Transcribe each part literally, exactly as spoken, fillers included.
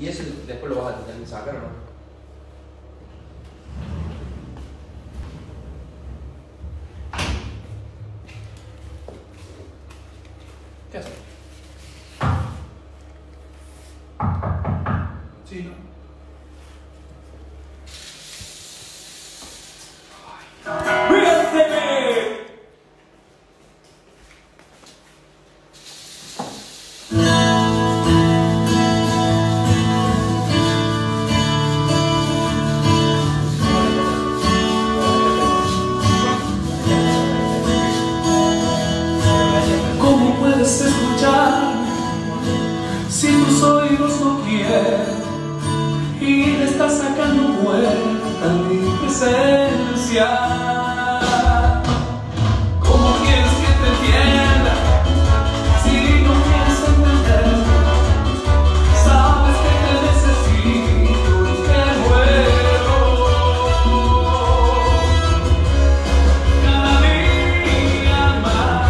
Y eso después lo vas a tener que sacar, ¿no? ¿Qué haces? Sí, ¿no? Si tus oídos no quieren y le estás sacando vuelta a mi presencia, ¿cómo quieres que te entienda si no quieres entenderme? Sabes que te necesito y te muero cada día más.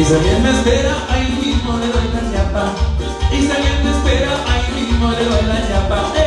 Isabel me espera, ahí mismo le doy la chapa. Isabel me espera, ahí mismo le doy la chapa. ¡Eh!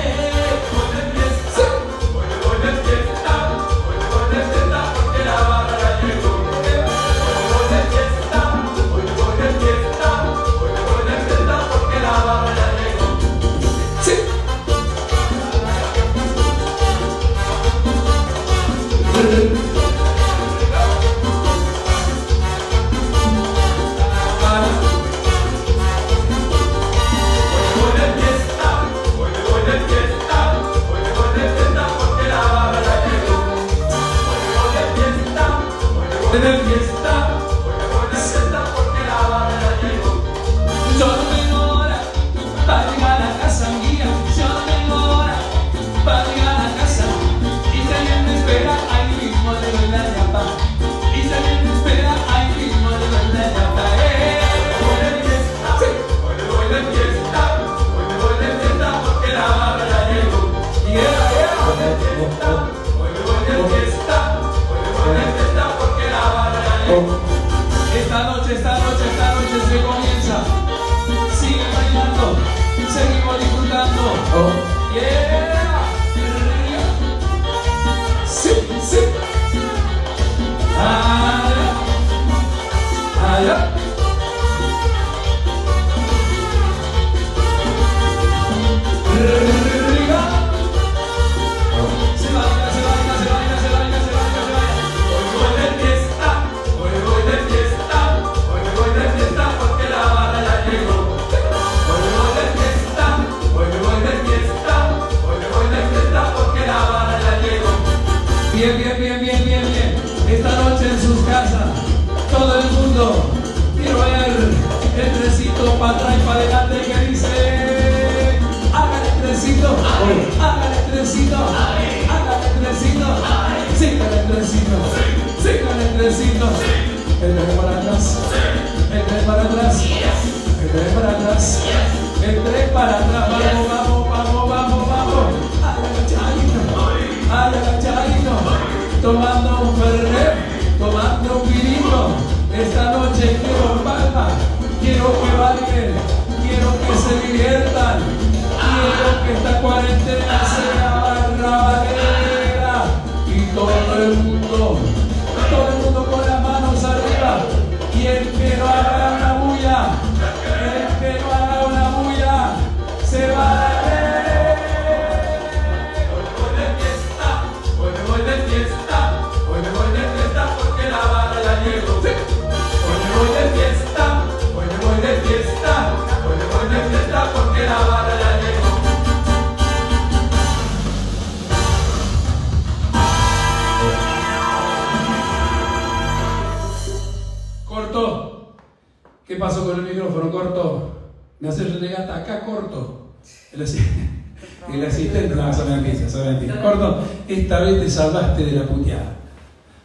Salvaste de la puteada.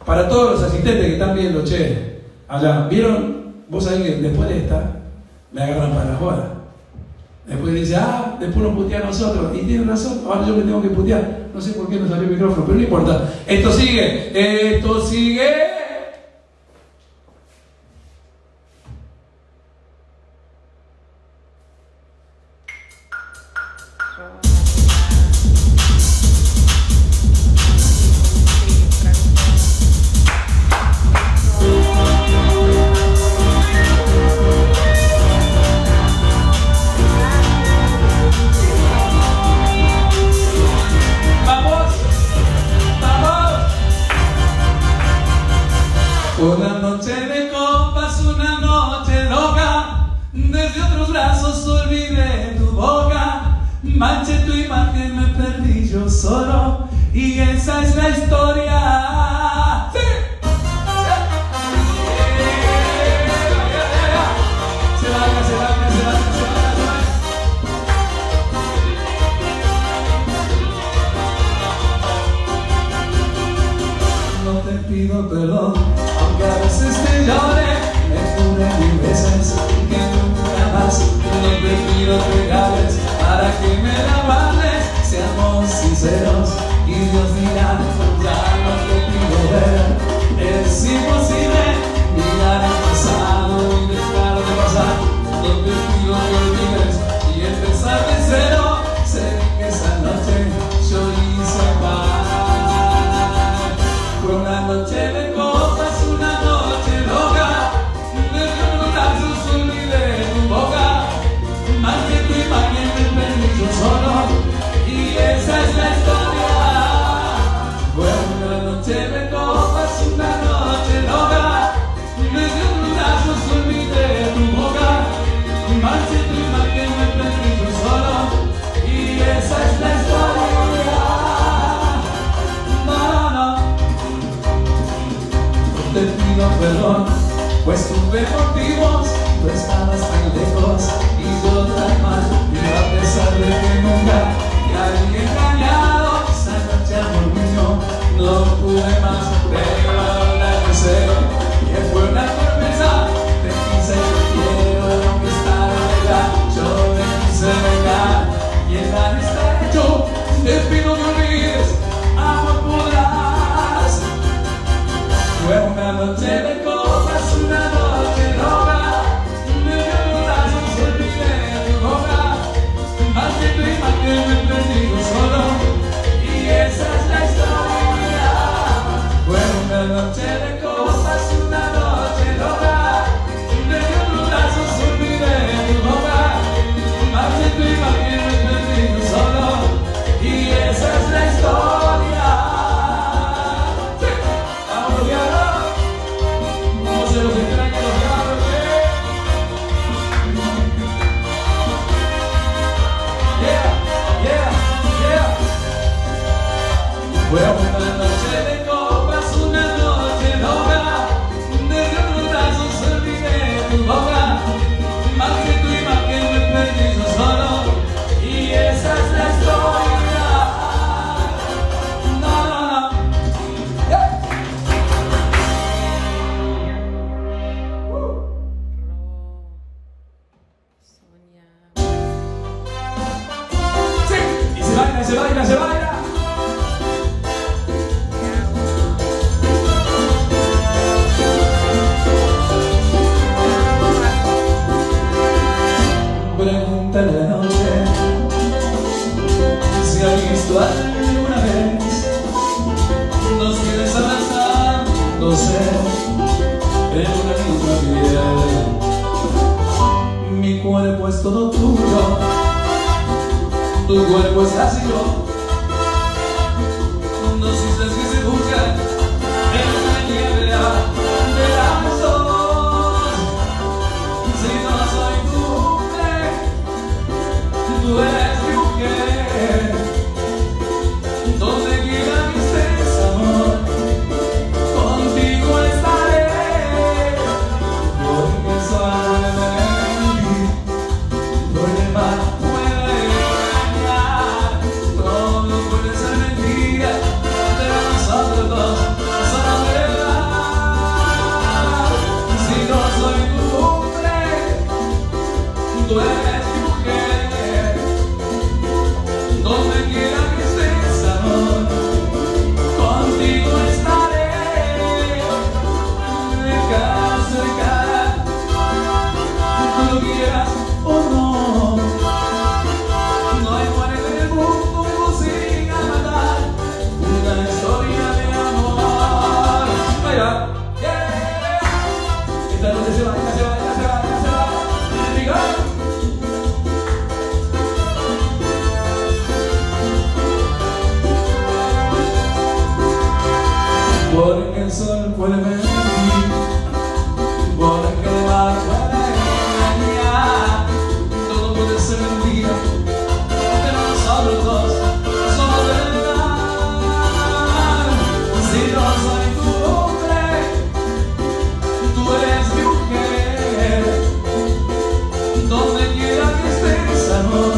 Para todos los asistentes que están viendo, che, allá, ¿vieron? Vos sabés que después de esta me agarran para las bolas. Después dice, ah, después nos putea a nosotros. Y tienen razón, ahora yo me tengo que putear. No sé por qué no salió el micrófono, pero no importa. Esto sigue, esto sigue. Es imposible mirar al pasado. esa es la historia. Buena noche me copas, una noche loca, y me dio un brazo, se olvidé de tu boca, y marché tu imagen, me prendí tú solo, y esa es la historia. Te pido perdón, pues tuve motivos, tú estabas tan lejos y yo tan mal, y a pesar de que nunca te había engañado, esa noche amor mío no pude más, te llevaron al atardecer, que fue una tormenta, te quise, quiero conquistar verdad, yo te quise vengar, y el mal está hecho, te pido que olvides, amor podrás. Fue una noche de copas, una noche loca, me recordas, no se olvide de mi boca, más que tu imagen me perdí yo solo, y esa es la historia. Fue una noche de copas, una noche loca, me recordas, no se olvide de mi boca, más que tu imagen me perdí yo solo, y esa es la historia. Fue una noche de copas, una noche loca, de recordas, no se olvidé de tu boca, más que tu imagen me perdí yo solo, y esa es la historia. No, no, no. Yeah. Uh. Sí, y se baila, se baila, se baila. Alguna vez nos quieres abrazar, no sé, en una misma piel. Mi cuerpo es todo tuyo, tu cuerpo es casi yo. Dos islas que se buscan en una niebla de las dos. Si no soy tu mujer, tú eres mi mujer. Porque el sol puede venir, porque el mar puede engañar, todo puede ser mentira, pero nosotros dos somos verdad. Si no soy tu hombre, tú eres mi mujer, donde quiera que estés amor.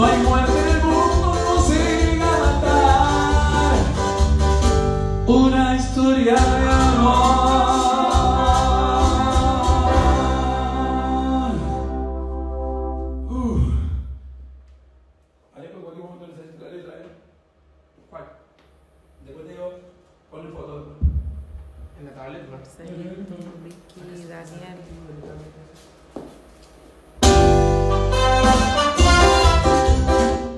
No hay muerte en el mundo, no se matar. Una historia de amor. Uff. ¿Vale? ¿Por cualquier momento les haces la letra? ¿Cuál? Después te digo, ponle foto. ¿En la tablet? Ricky, Daniel. Thank you.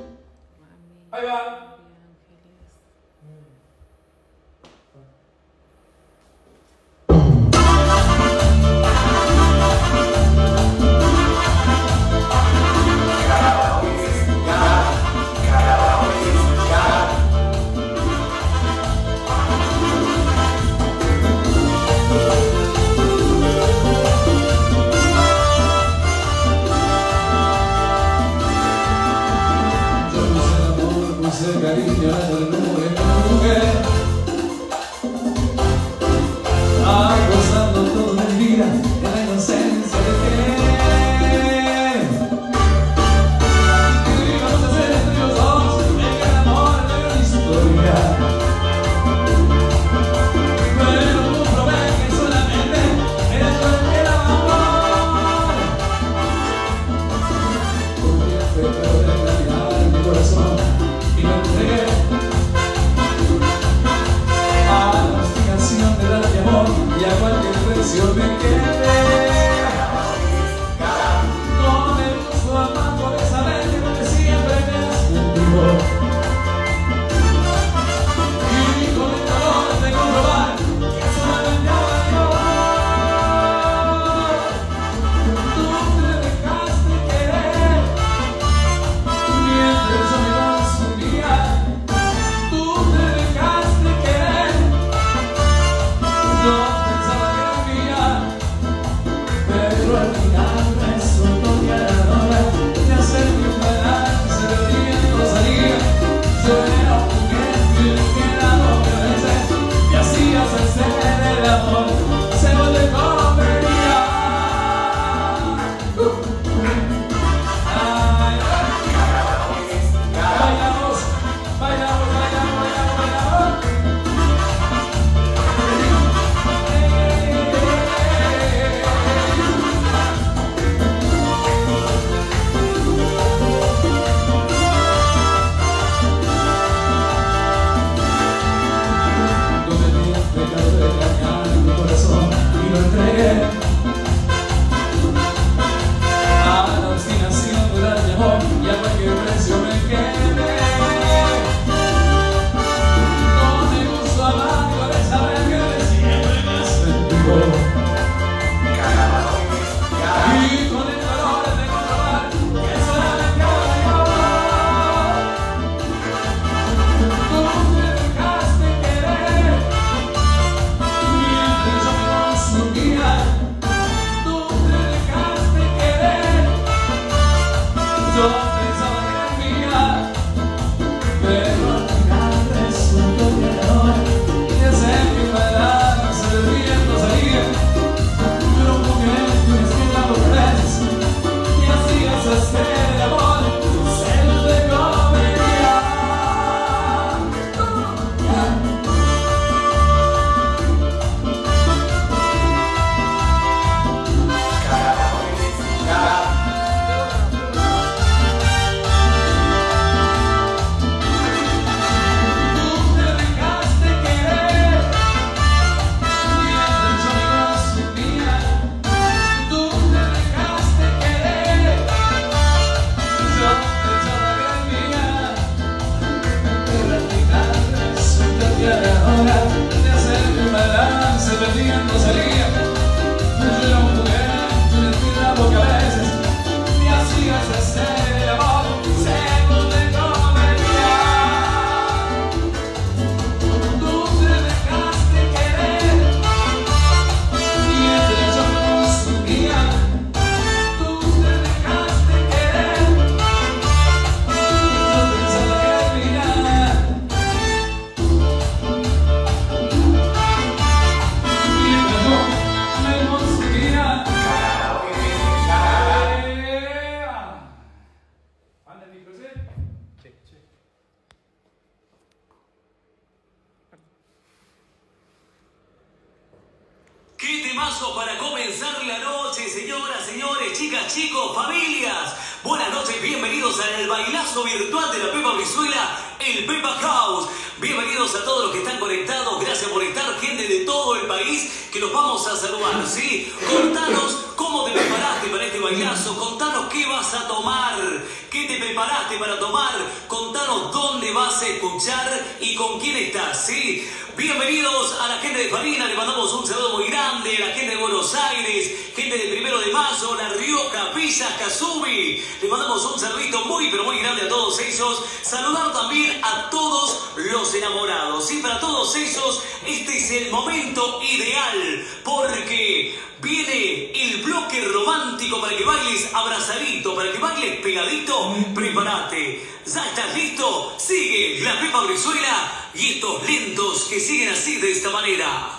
temazo para comenzar la noche, señoras, señores, chicas, chicos, familias. Buenas noches, bienvenidos al bailazo virtual de la Pepa Brizuela, el Pepa House. Bienvenidos a todos los que están conectados, gracias por estar, gente de todo el país, que los vamos a saludar, ¿sí? Contanos cómo te preparaste para este bailazo, contanos qué vas a tomar, qué te preparaste para tomar, contanos dónde vas a escuchar y con quién estás, ¿sí? Bienvenidos a la gente de Farina, le mandamos un saludo muy grande, la gente de Buenos Aires, gente de Primero de Mayo, La Rioja, Pillas, Kasubi, le mandamos un saludito muy pero muy grande a todos ellos, saludar también a todos los enamorados, y para todos ellos este es el momento ideal, porque viene el bloque romántico para que bailes abrazadito, para que bailes pegadito, prepárate, ¿ya estás listo? Sigue la Pepa Brizuela y estos lentos que siguen así de esta manera.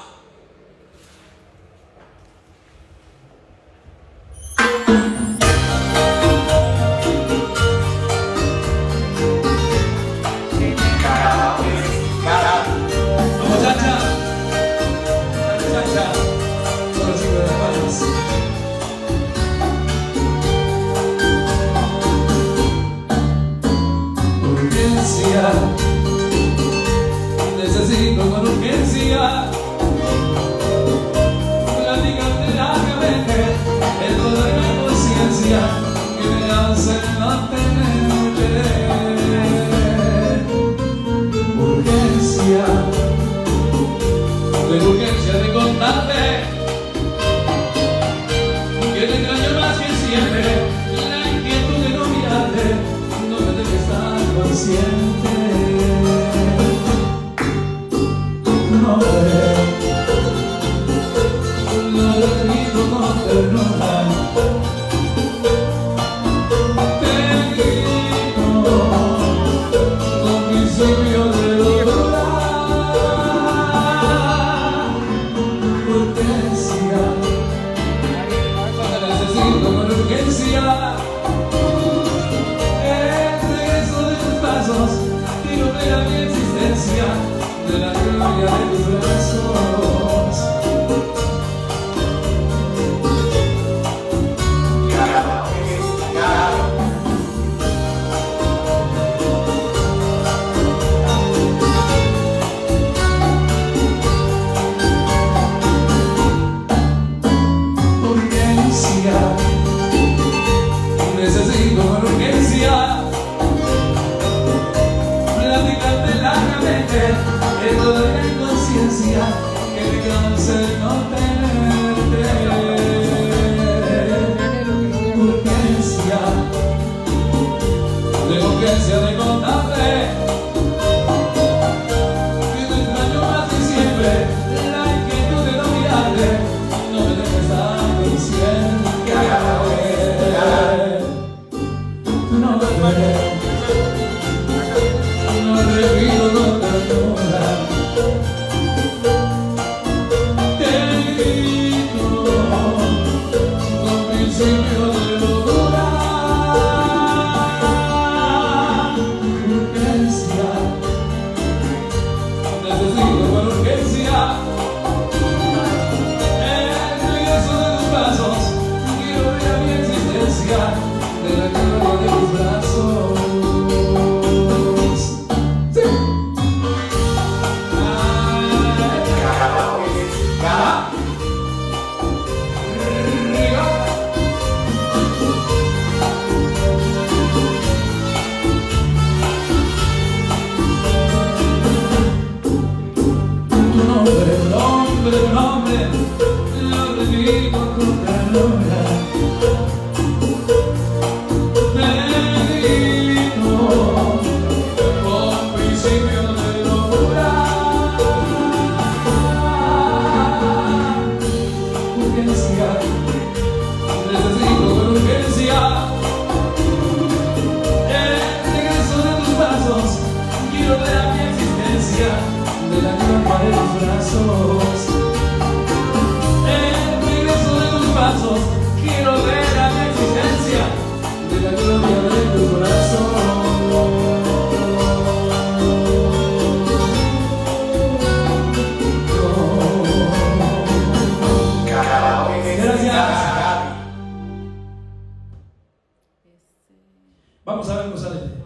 saben usar el dedo.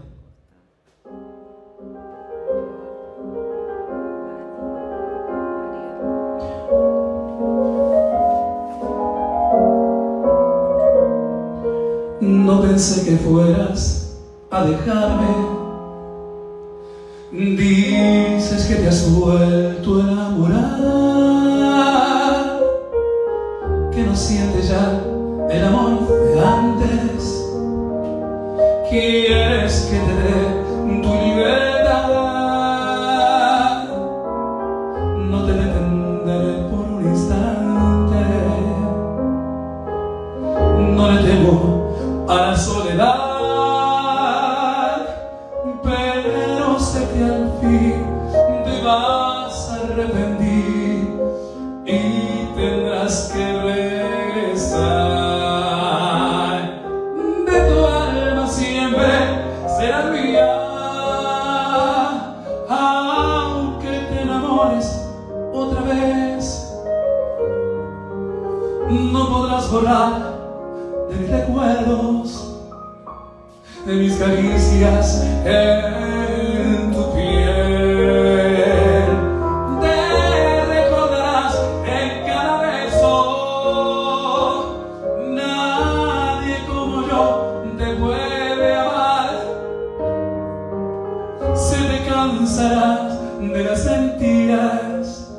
No pensé que fueras a dejarme. Dices que te has vuelto enamorada, que no sientes ya el amor de antes. Quieres que te dé tu libertad. No te detenderé por un instante. No le temo a la soledad. Te vas a arrepentir y tendrás que regresar. De tu alma siempre será mía, aunque te enamores otra vez. No podrás borrar de mis recuerdos, de mis caricias en tu piel. Te recordarás en cada beso. Nadie como yo te puede amar. Se te cansarás de las mentiras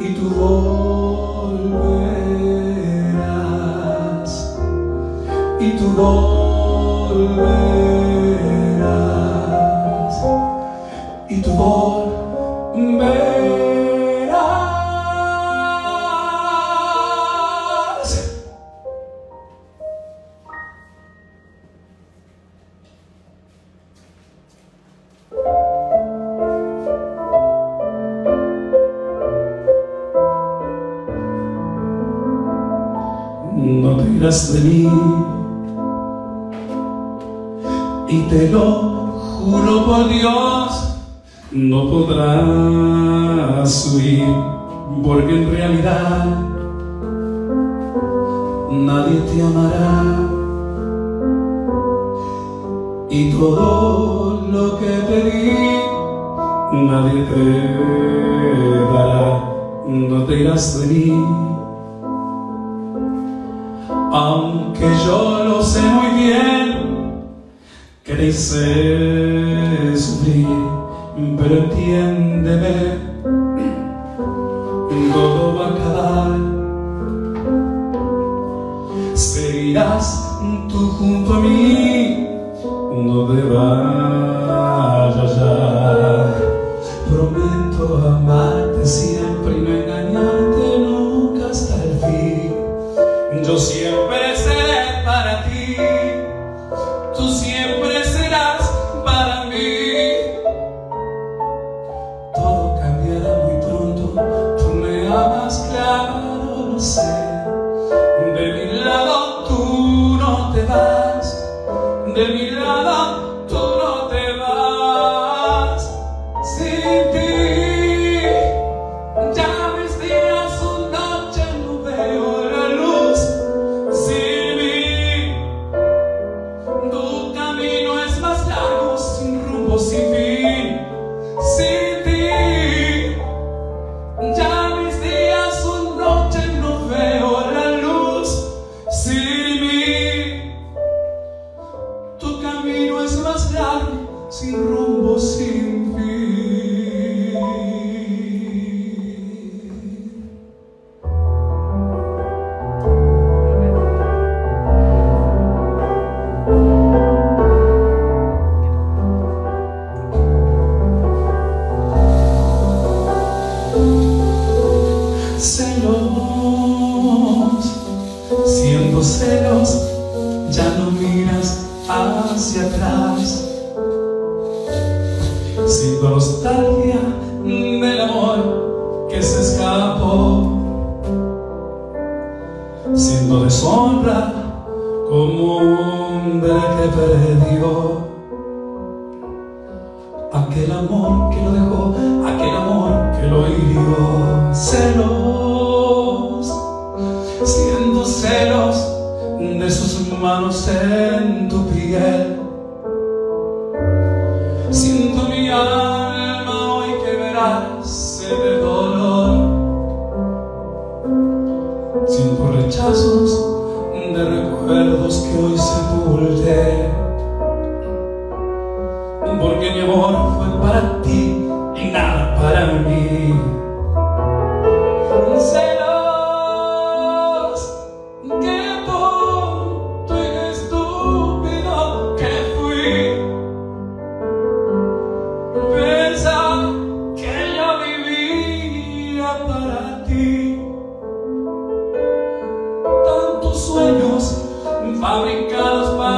y tu volverás. Y tu volverás. Volverás y tú volverás. No te irás de mí. Y te lo juro por Dios, no podrás huir, porque en realidad nadie te amará. Y todo lo que te di, nadie te dará. No te irás de mí, aunque yo lo sé muy bien que te hice sufrir, pero entiéndeme, todo va a acabar. Seguirás tú junto a mí, no te vayas ya. Prometo amarte siempre y no engañarte nunca hasta el fin. Yo siempre seré para ti, tú siempre de mi lado, tú no te vas. Sin ti ya mis días son noche, no veo la luz. Sin mí tu camino es más largo, sin rumbo, sin fin. Sin ti ya mis días son noche, no veo la luz. Sin sin rumbo, sin fin. Celos, siendo celos, ya no miras hacia atrás. Siento nostalgia del amor que se escapó. Siento deshonra como un hombre que perdió aquel amor que lo dejó, aquel amor que lo hirió. Celos, siento celos de sus manos en tu piel. porque mi amor fue para ti y nada para mí. Celos que tonto y estúpido que fui, pensar que yo vivía para ti. Tantos sueños fabricados para ti.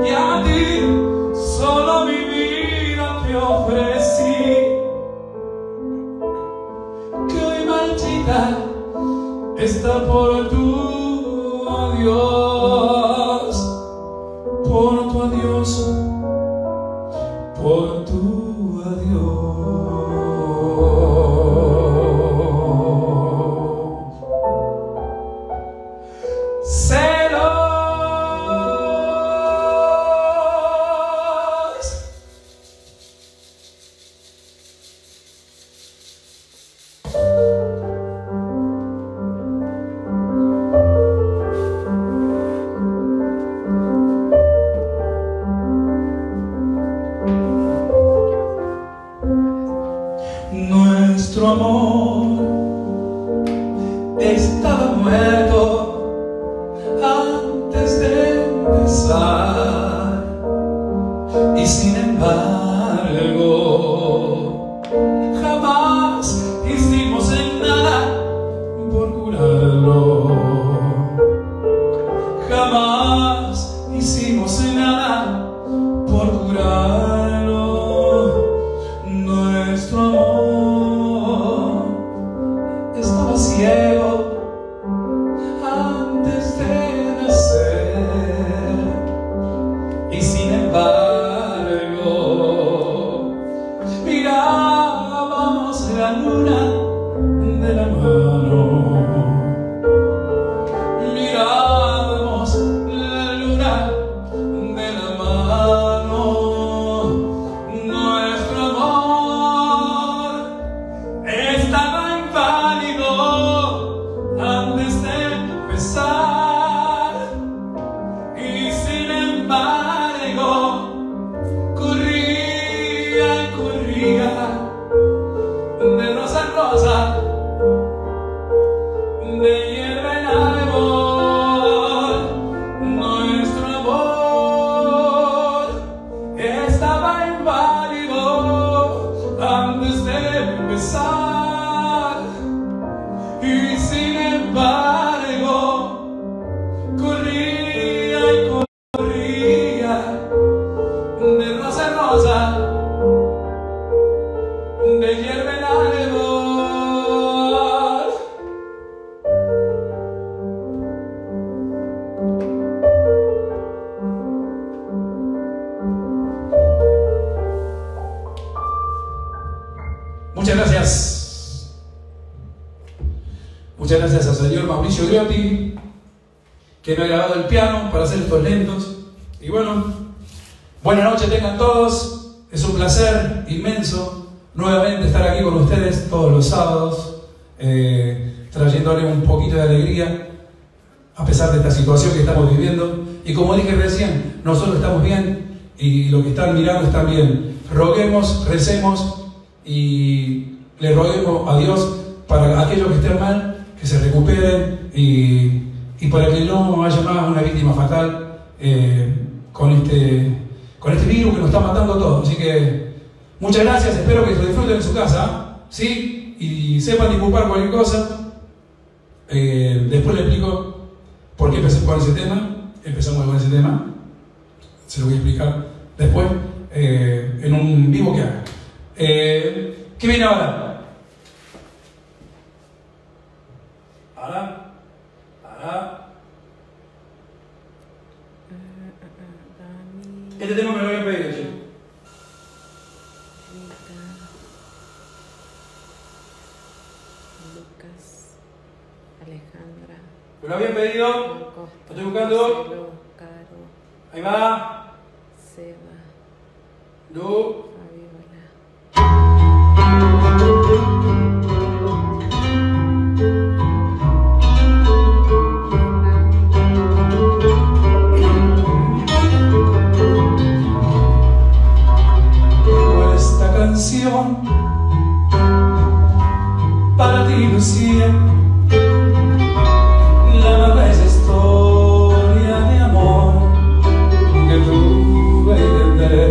Y a ti solo mi vida te ofrecí, que hoy marchita está por tu adiós, por tu adiós, por tu adiós. Sé nuestro amor estaba muerto antes de empezar, y sin embargo jamás hicimos en nada por curarlo, jamás hicimos en nada por curarlo. Nuestro amor ciego antes de nacer, y sin embargo mirábamos la luna de la mano, mirábamos la luna de la mano. Nuestro amor estaba antes de empezar, y sin embargo corría y corría de rosa en rosa, de hierba en árbol. Nuestro amor estaba inválido antes de empezar, y sin embargo corría y corría de rosa en rosa, de hierba en árbol. Muchas gracias. Muchas gracias al señor Mauricio Griotti, que me ha grabado el piano para hacer estos lentos. Y bueno, buena noche tengan todos. Es un placer inmenso nuevamente estar aquí con ustedes todos los sábados, eh, trayéndole un poquito de alegría a pesar de esta situación que estamos viviendo. Y como dije recién, nosotros estamos bien y los que están mirando están bien. Roguemos, recemos y le roguemos a Dios para aquellos que estén mal, que se recuperen, y, y para que no haya más una víctima fatal eh, con, este, con este virus que nos está matando a todos. Así que muchas gracias, espero que lo disfruten en su casa, ¿sí? Y sepan disculpar cualquier cosa. Eh, después les explico por qué empecé con ese tema, empezamos con ese tema, se lo voy a explicar después eh, en un vivo que haga. Eh, ¿Qué viene ahora? Ahora, ahora. Este tema me lo voy a pedir yo. Lucas, Alejandra. Me lo habían pedido. Costa, lo estoy buscando. Celo, Caro, ahí va. Seba. Lu. Fabiola. canción para ti, Lucía, la más bella historia de amor que tuve y tendré.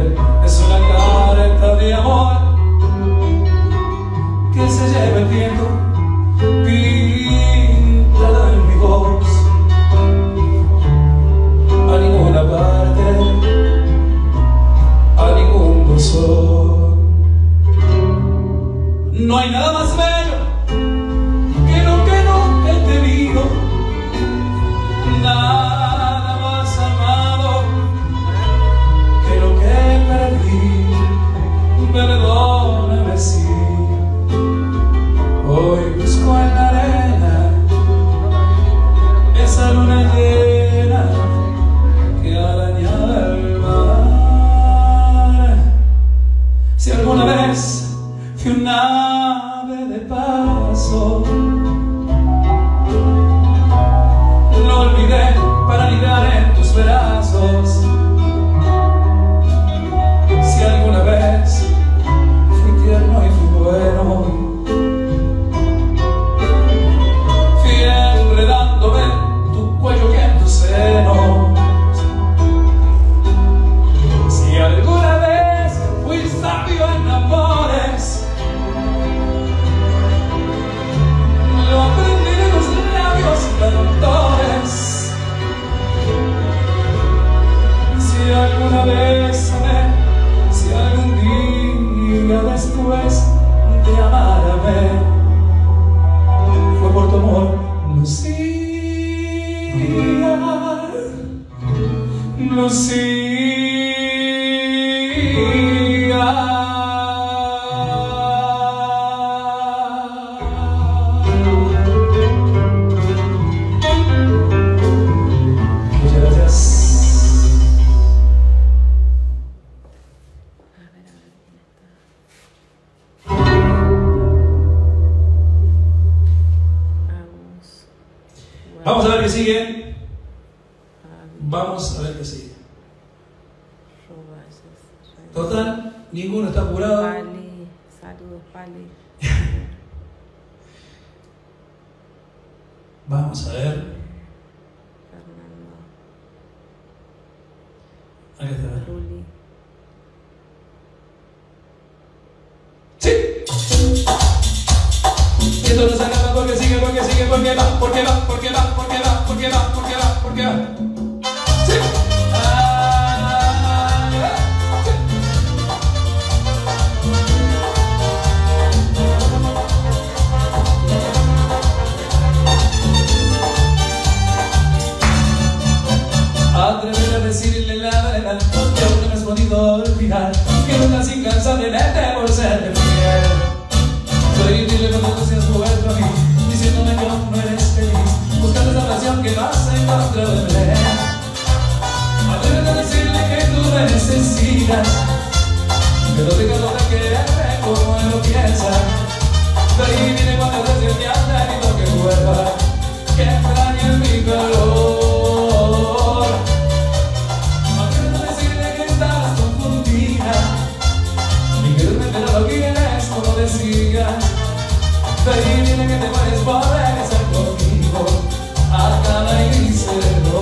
Es una carta de amor que se lleva el viento pintada en mi voz. A ninguna parte, a ningún cursor, no hay nada más bello de amarme, fue por tu amor, Lucía, Lucía. Vamos a ver qué sigue. Vamos a ver qué sigue. Total, ninguno está apurado. Saludos, Pali. Vamos a ver. Ahí está. Sí. Esto no se acaba porque sigue, porque sigue, porque va, porque va, porque va, porque va, porque va, porque va, porque va. Sí. Ah, sí. Atrever a decirle la verdad que aún no me has podido olvidar, que nunca sin cansar de verte por ser fiel. Soy inútil cuando tú seas vuelto a mí, diciéndome que aún no eres feliz, buscando esa pasión que vas a encontrar de Belén. Atrévete a decirle que tú me necesitas, que no tengas lo de quererte como él lo piensa. Soy inútil cuando te sientes ya tenido que vuelva, que extrañe mi calor. Atrévete a decirle que estás confundida, ni que tú me enteras lo que eres, como te sigas. Baby, dile que te puedes volver a estar conmigo. Acaba y se erró.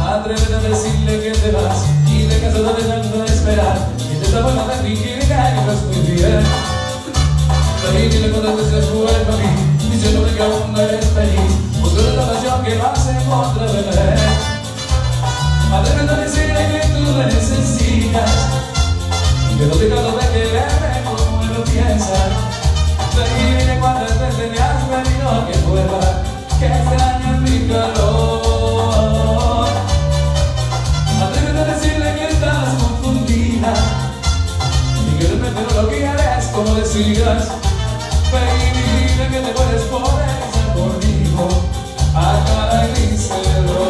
Atrévete a decirle que te vas y de cansado de tanto esperar, y esta forma de fingir que no es muy bien. Baby, dile cuántas veces vuelvo a mí, diciéndome que aún no eres feliz, buscando la pasión que vas en contra de mí. Atrévete a decirle que tú me necesitas, que no te canso de quererme como él lo piensa. Ven y dime cuántas veces me has venido a que vuelva, que extrañas mi calor. Atrévete a decirle que estás confundida, y que de repente no lo quieres como decidas. Ven y dime que te puedes poner y estar conmigo a cara y miserlo.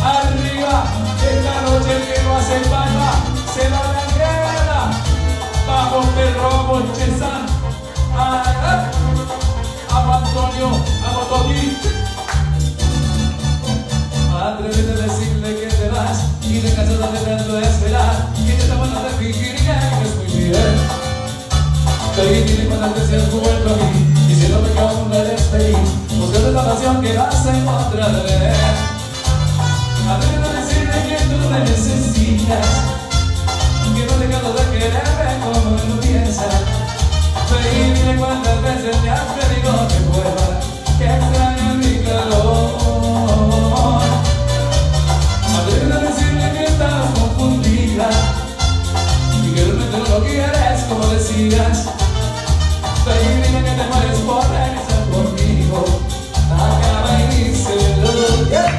Arriba, esta noche que no hace falta, se va la guerra, bajo Perro Bolchezán, amo Antonio, amo Toti. Atrévete a decirle que te vas y de cansada de tanto esperar, que te cuando te fingiría que escuché. Soy inútil cuando te seas vuelto a mí, y si no me cago no eres feliz, buscando la pasión que vas a encontrar. Aprendo a decirte que tú me necesitas, que no te canso de quererme como me lo piensas. Baby, dime cuántas veces te has pedido que vuelva, que extraña mi calor. Aprendo a decirte que estás confundida y que realmente no lo quieres como decías. Baby, dime que te mueres por regresar conmigo. Acaba y díselo. Yeah.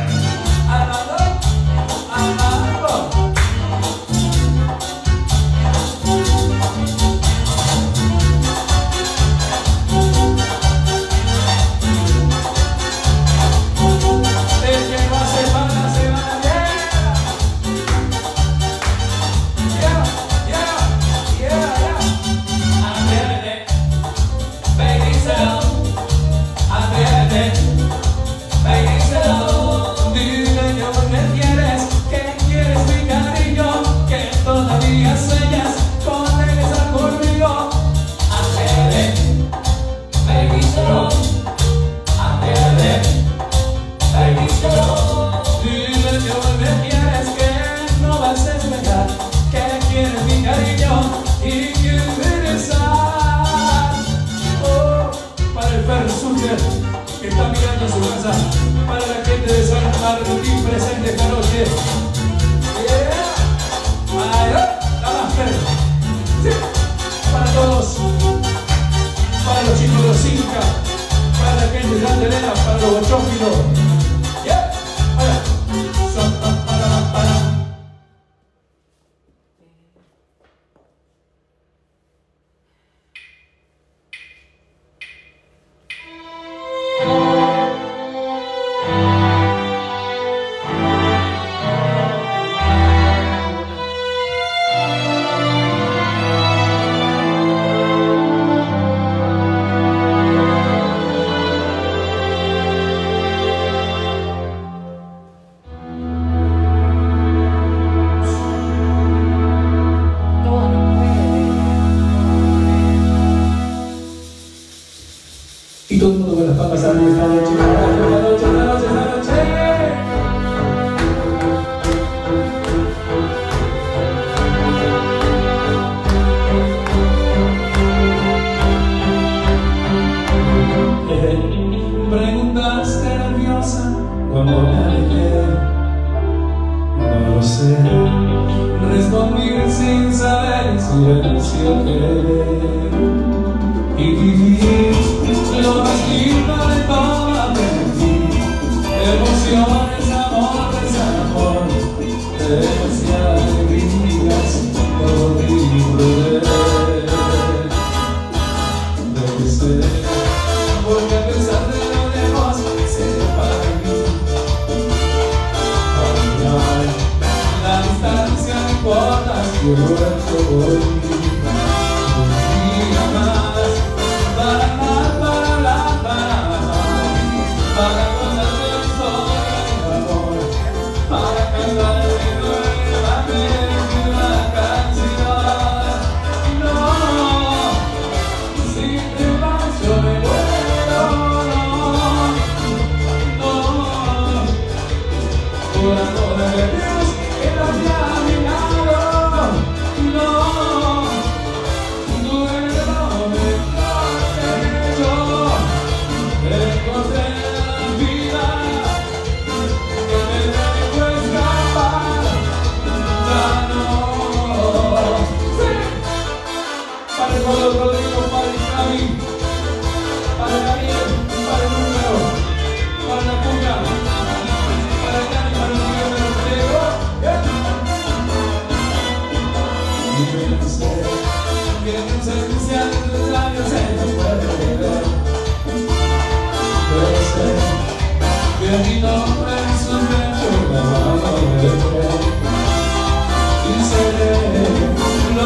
Que está mirando su casa, para la gente de San Martín presente esta noche. Yeah. Sí. Para todos, para los chicos de los Incas, para la gente de Santa Elena, para los bochófilos. Yeah. Lo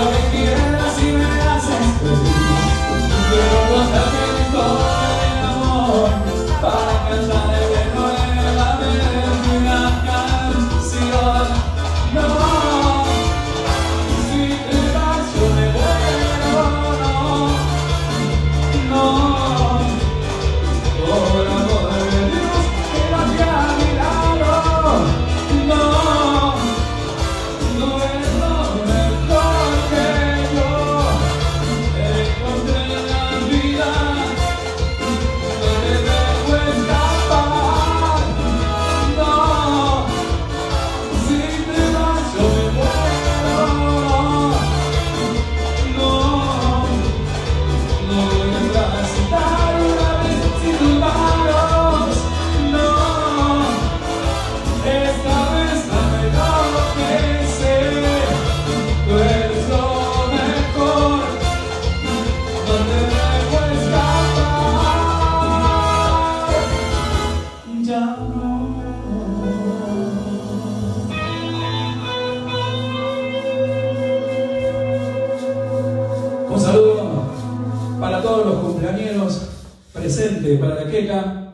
que quieras y me haces feliz. cumpleañeros, presente para la queca,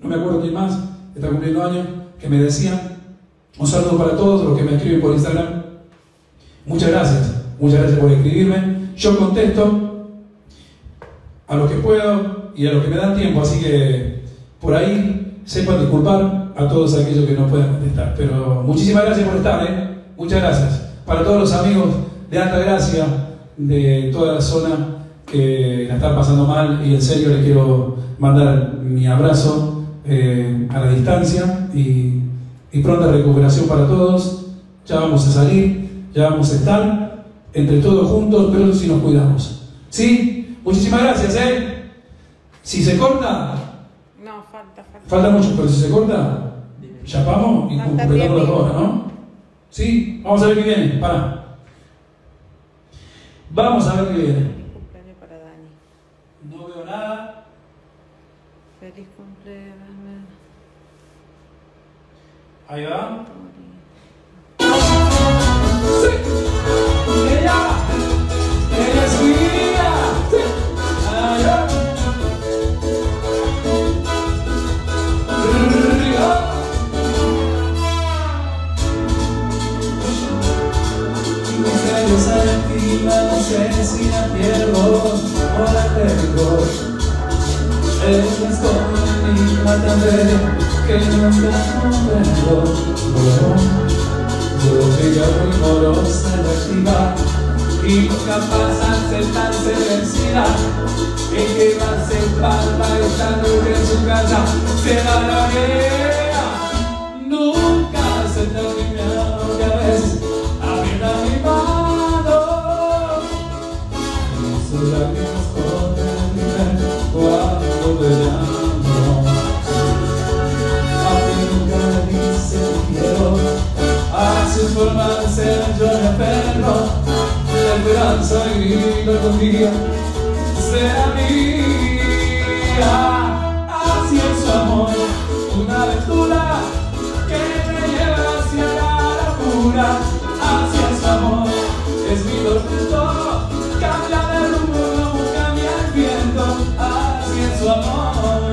no me acuerdo quién más, está cumpliendo años, que me decían, un saludo para todos los que me escriben por Instagram, muchas gracias, muchas gracias por escribirme, yo contesto a los que puedo y a los que me dan tiempo, así que por ahí sepan disculpar a todos aquellos que no puedan contestar, pero muchísimas gracias por estar, ¿eh? Muchas gracias, para todos los amigos de Altagracia, de toda la zona que la están pasando mal y en serio les quiero mandar mi abrazo eh, a la distancia y, y pronta recuperación para todos. Ya vamos a salir, ya vamos a estar entre todos juntos, pero si nos cuidamos. ¿Sí? Muchísimas gracias, ¿eh? Si se corta... No, falta, falta. Falta mucho, pero si se corta, chapamos y completamos las horas, ¿no? ¿Sí? Vamos a ver qué viene, pará. Vamos a ver qué viene. Nada. Feliz cumpleaños. Ahí va. Sí. Ella, ella es mi vida. Sí. Ahí va. Cumpleaños a ti, no sé si la pierdo. Ahora tengo el resto de mi matambre que nunca comprendo. Yo que yo muy morosa reactiva y nunca pasa ser tan sevencida. Y que va a ser palma estando en su casa, se la laguea. Nunca se termina lo que a veces aprieta mi mano. Eso cuando te amo, a mí nunca dice quiero, a su forma de ser yo me aferro, la esperanza y la confía será mía, así es su amor, una aventura que me lleva hacia la locura, así es su amor, es mi tormento, cambia de rumbo, cambia el viento. Así es su amor,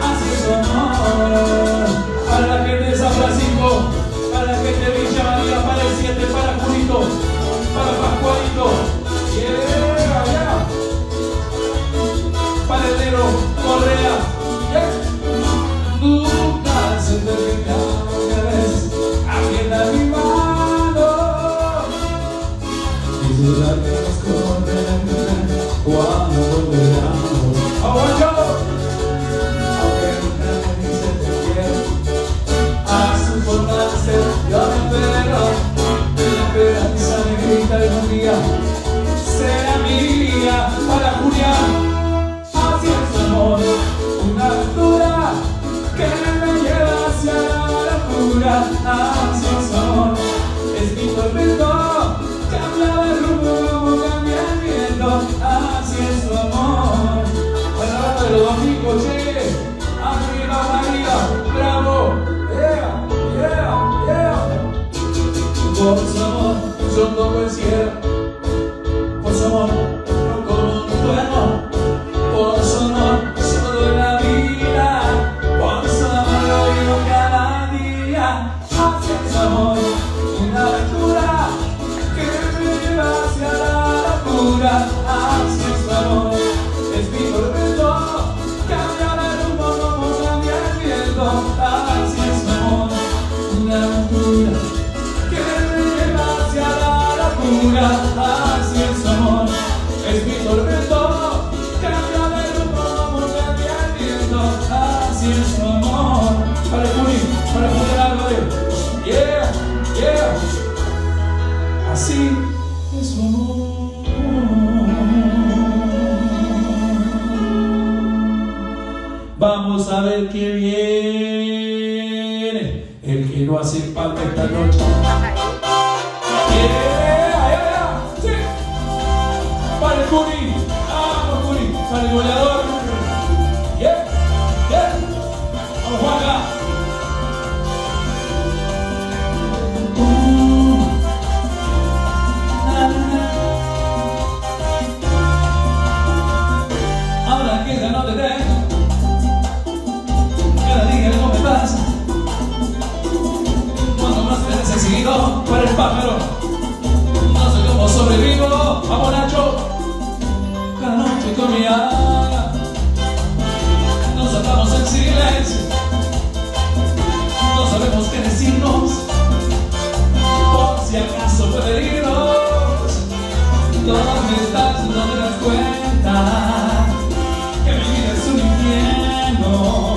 así es su amor, para la gente de San Francisco, para la gente de Villa María, para el siete, para Julito, para Pascualito, yeah, yeah. Para el negro, Correa, yeah. Nunca se termina una vez, agenda mi mano, y sus lágrimas corren cuando volverá. Algún día será mi día para Julián, así es su amor, una aventura que me lleva hacia la locura, así es su amor, es mi tormento, cambia de rumbo como cambia el viento, así es su amor, para la banda de los domingos, che, arriba María, bravo, yeah, yeah, yeah, por su amor. Yo no coincido, por su amor, no como un duermo, por su amor, solo en la vida, por su amor lo vivo cada día, así es su amor, una aventura que me lleva hacia la locura, así es su amor, es mi tormento, cambia el rumbo como cambia el viento, así es su amor, una aventura. Así es su amor, es mi tormento, cambia de rumbo como cambia el viento, así es su amor. Para Juli, para poner algo de yeah, yeah. Así es su amor. Vamos a ver qué viene. El que no hace falta esta noche. Yeah. Para el Curi, vamos Curi, para el goleador, yeah, yeah, vamos Juanca. no, tú eres pájaro. No sé cómo sobrevivo, vamos Nacho. Cada noche con mi alma nos atamos en silencio. No sabemos qué decirnos, por si acaso puede irnos. ¿Dónde estás? No te das cuenta que mi vida es un infierno.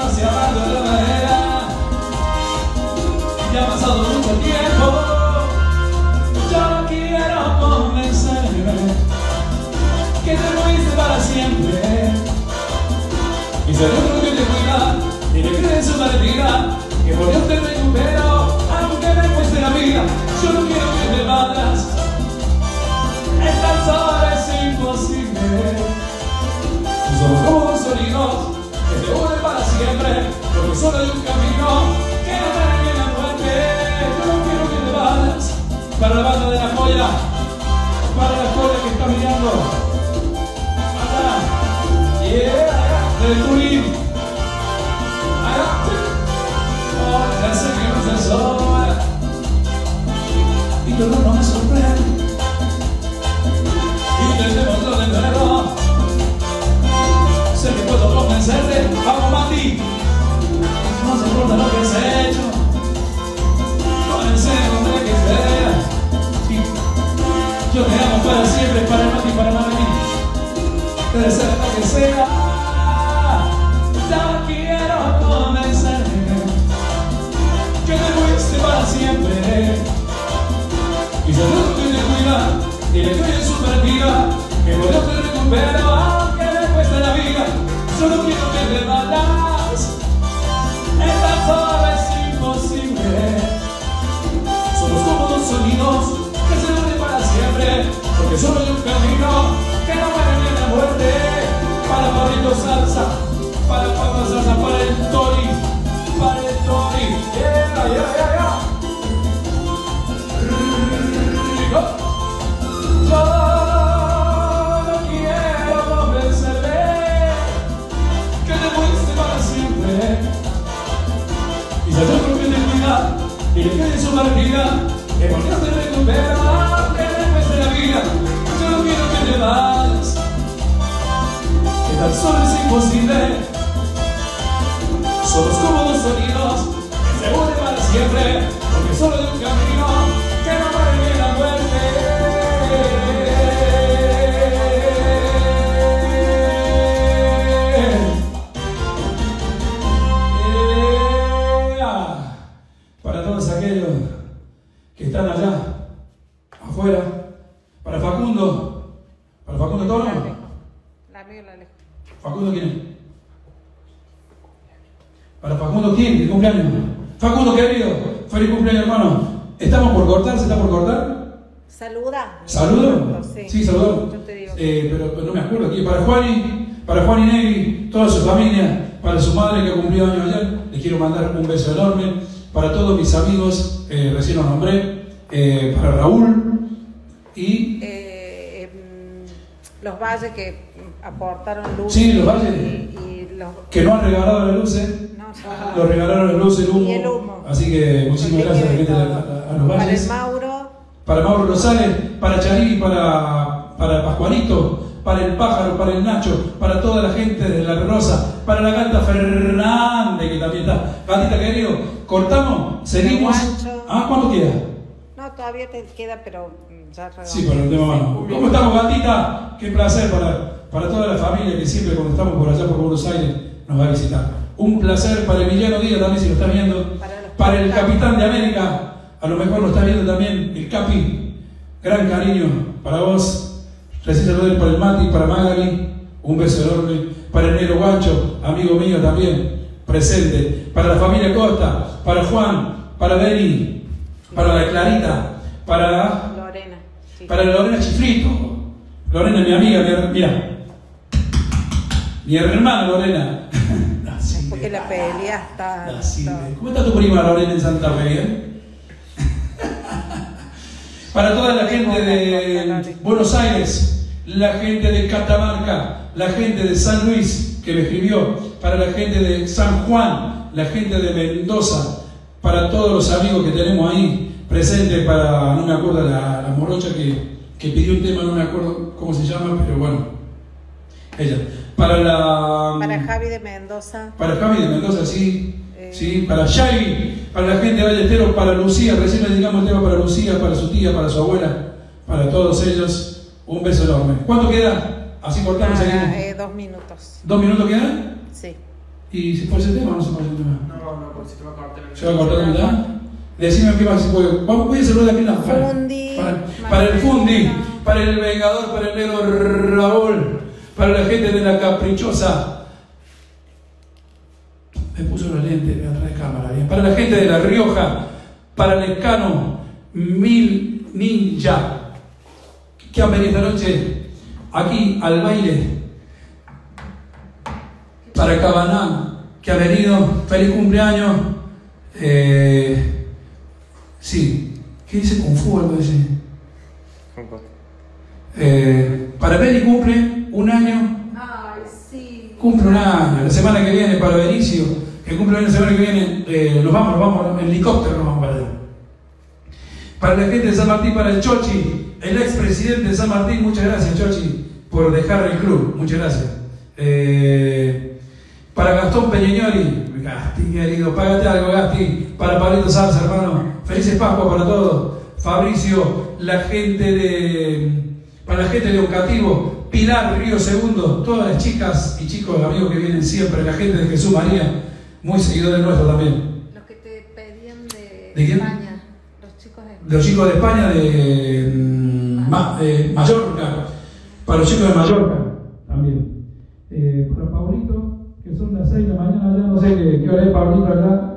No se apaga la madera. Ya ha pasado mucho tiempo. Yo quiero convencerme que te fuiste para siempre. Y seguro que te cuida y te cree en su maletita, que por Dios te recupero, aunque me cueste la vida. Yo no quiero que te matas. Esta sola es imposible. Tus ojos sólidos que te unen para siempre, porque solo hay un camino. Para la banda de la joya, para la joya que está mirando. Para, yeah, del Turín. Oh, ya sé que no se sobra. Y todo no me sorprende. Intentemos lo de enero. Sé que puedo convencerte. Vamos, Mati. No se importa lo que has hecho. Comencemos de que sea. Yo te amo para siempre, para Mati, para Mati. Te deseo lo que sea. Ya quiero convencerme que te fuiste para siempre. Y seguro que te cuida y le doy en su perdida, que por Dios te recupero, aunque me cueste la vida. Solo quiero que te matas. Esta sola es imposible. Somos como dos sonidos que se unen para siempre, porque solo hay un camino que no muere en la muerte. Para Pablito Salsa, para Pablo Salsa, para el Tori, para el Tori. Yeah, yeah, yeah, yeah. Rico. Yo no quiero convencerme que te fuiste para siempre. Y se lo que te cuida y le cae en su barriga, que por Dios te recupero, aunque después de la vida. Yo no quiero que te vayas, que tan solo es imposible. Somos como dos sonidos que se unen para siempre, porque solo hay un camino que no muere en la muerte. Yeah. Para todos aquellos que están allá, afuera, para Facundo, para Facundo Torno. La mía, la lejos. ¿Facundo quién es? Para Facundo quién, el cumpleaños. Facundo querido, feliz cumpleaños hermano. ¿Estamos por cortar? ¿Se está por cortar? Saluda. ¿Saludo? Sí, sí saludo. Yo te digo. Eh, pero, pero no me acuerdo aquí. Para Juani, para Juani Negri, toda su familia, para su madre que ha cumplido años ayer, le quiero mandar un beso enorme. Para todos mis amigos, eh, recién los nombré, eh, para Raúl y... Eh, eh, los valles que aportaron luces. Sí, los valles. Y, y los... Que no han regalado las luces. No, no. Los regalaron las luces, el humo. Y el humo. Así que muchísimas gracias a, gente, a, a los valles. Para el Mauro. Para Mauro Rosales, para Charí, para, para Pascualito, para el pájaro, para el Nacho, para toda la gente de La Rosa, para la gata Fernández, que también está. Gatita querido, cortamos, seguimos. Ah, ¿cuánto queda? No, todavía te queda, pero ya redondo. Sí, pero el tema mano. ¿Cómo estamos, gatita? Qué placer para, para toda la familia que siempre cuando estamos por allá por Buenos Aires nos va a visitar. Un placer para Emiliano Díaz también, si lo estás viendo. Para, para el capitán de América, a lo mejor lo estás viendo también, el Capi. Gran cariño para vos. Recién saludos para el Mati, para Magali, un beso enorme. Para el Nero Guacho, amigo mío también, presente. Para la familia Costa, para Juan, para Deni, para la Clarita, para Lorena, sí. Para Lorena Chifrito. Lorena es mi amiga, mira. Mi hermana Lorena. Es porque la pelea está... ¿Cómo está tu prima Lorena en Santa Fe? Para toda la gente de Buenos Aires, la gente de Catamarca, la gente de San Luis, que me escribió, para la gente de San Juan, la gente de Mendoza, para todos los amigos que tenemos ahí, presente para, no me acuerdo, la, la morocha que, que pidió un tema, no me acuerdo cómo se llama, pero bueno, ella. Para la... Para Javi de Mendoza. Para Javi de Mendoza, sí. Eh... sí. Para Shaggy, para la gente de Ballesteros, para Lucía, recién le dedicamos el tema para Lucía, para su tía, para su abuela, para todos ellos. Un beso enorme. ¿Cuánto queda? Así cortamos aquí. Eh, dos minutos. ¿Dos minutos quedan? Sí. ¿Y se puede el tema o no se puede el tema? No, no, porque se te va a cortar. ¿Se va a cortar mitad? Decime qué más se puede. Vamos, voy a saludar aquí la Fundi. Para, para el Fundi, para el Vengador, para el negro Raúl, para la gente de la Caprichosa. Me puso los lentes, me atrae cámara. Bien. Para la gente de La Rioja, para el Escano, Mil Ninja, que han venido esta noche aquí al baile. Para Cabaná, que ha venido, feliz cumpleaños. Eh, sí, ¿qué dice Kung Fu algo así? Eh, para Beni cumple un año. Ay, sí. Cumple un año. La semana que viene, para Benicio, que cumple la semana que viene, eh, nos vamos, nos vamos, en helicóptero nos vamos para allá. Para la gente de San Martín, para el Chochi, el expresidente de San Martín, muchas gracias, Chochi, por dejar el club, muchas gracias. Eh, Para Gastón Peñiñori, Gasti querido, págate algo, Gasti. Para Pablito Sanz, hermano, felices Pascua para todos. Fabricio, la gente de, para la gente de Educativo, Pilar Río Segundo, todas las chicas y chicos, amigos que vienen siempre, la gente de Jesús María, muy seguidores nuestros también. Los que te pedían de, ¿de España, los chicos de España, de los chicos de España, de, ah. ma, eh, Mallorca, para los chicos de Mallorca también. Eh, para Pablito, que son las seis de la mañana, ya no sé qué, qué hora es Pablito acá,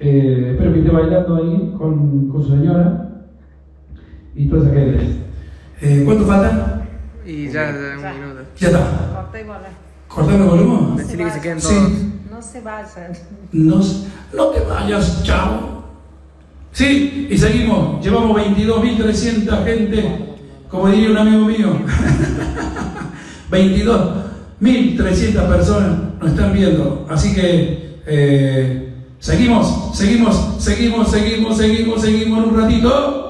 eh, espero que esté bailando ahí con, con su señora y toda esa gente. Eh, ¿Cuánto falta? Y ya, ya un ya. minuto. Ya está. Corta y bola. ¿Corta y bola? Decirle que se queden todos. Sí. No se vayan. No, no te vayas, chao. Sí, y seguimos. Llevamos veintidós mil trescientos gente, como diría un amigo mío. veintidós mil trescientas personas nos están viendo, así que eh, seguimos, seguimos, seguimos, seguimos, seguimos, seguimos en un ratito.